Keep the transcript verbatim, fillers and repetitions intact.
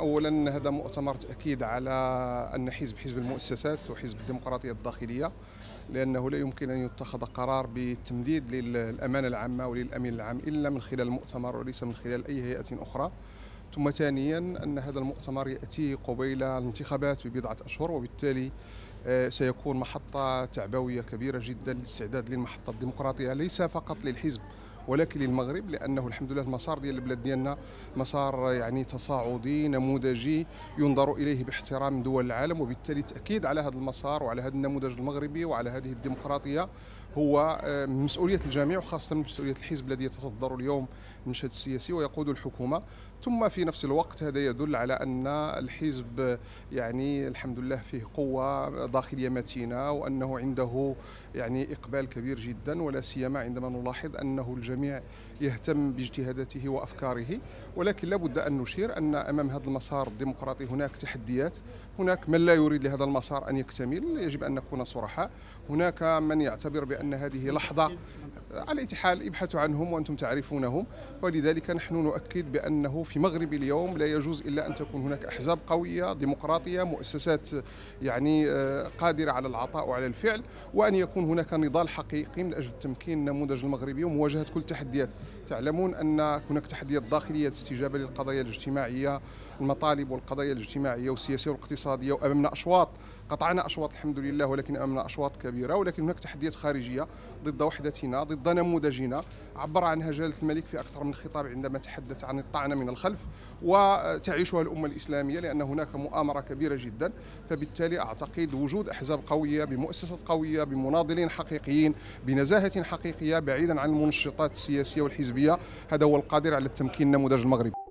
أولا هذا مؤتمر تأكيد على أن حزب حزب المؤسسات وحزب الديمقراطية الداخلية، لأنه لا يمكن أن يتخذ قرار بالتمديد للأمانة العامة وللأمين العام إلا من خلال المؤتمر وليس من خلال أي هيئة أخرى. ثم ثانيا أن هذا المؤتمر يأتي قبيل الانتخابات ببضعة أشهر، وبالتالي سيكون محطة تعبوية كبيرة جدا للاستعداد للمحطة الديمقراطية ليس فقط للحزب ولكن للمغرب، لأنه الحمد لله المسار ديال البلاد ديالنا مسار يعني تصاعدي نموذجي ينظر إليه باحترام دول العالم، وبالتالي تأكيد على هذا المسار وعلى هذا النموذج المغربي وعلى هذه الديمقراطية هو مسؤولية الجميع، وخاصة مسؤولية الحزب الذي يتصدر اليوم المشهد السياسي ويقود الحكومة. ثم في نفس الوقت هذا يدل على أن الحزب يعني الحمد لله فيه قوة داخلية متينة، وأنه عنده يعني إقبال كبير جدا، ولا سيما عندما نلاحظ أنه الجميع يهتم باجتهاداته وأفكاره. ولكن لا بد أن نشير أن أمام هذا المسار الديمقراطي هناك تحديات، هناك من لا يريد لهذا المسار أن يكتمل، يجب أن نكون صرحاء، هناك من يعتبر بأن هذه لحظة، على أي حال ابحثوا عنهم وأنتم تعرفونهم. ولذلك نحن نؤكد بأنه في مغرب اليوم لا يجوز إلا أن تكون هناك أحزاب قوية ديمقراطية، مؤسسات يعني قادرة على العطاء وعلى الفعل، وأن يكون هناك نضال حقيقي من أجل تمكين النموذج المغربي ومواجهة كل التحديات. تعلمون أن هناك تحديات داخلية، الاستجابة للقضايا الاجتماعية، المطالب والقضايا الاجتماعية والسياسية والاقتصادية، وأمامنا أشواط قطعنا أشواط الحمد لله، ولكن أمامنا أشواط كبيرة. ولكن هناك تحديات خارجية ضد وحدتنا، ضد نموذجنا، عبر عنها جلالة الملك في أكثر من خطاب عندما تحدث عن الطعنة من الخلف، وتعيشها الأمة الإسلامية لأن هناك مؤامرة كبيرة جدا. فبالتالي أعتقد وجود أحزاب قوية بمؤسسات قوية بمناضلين حقيقيين بنزاهة حقيقية بعيدا عن المنشطات السياسية والحزبية، هذا هو القادر على التمكين النموذج المغربي.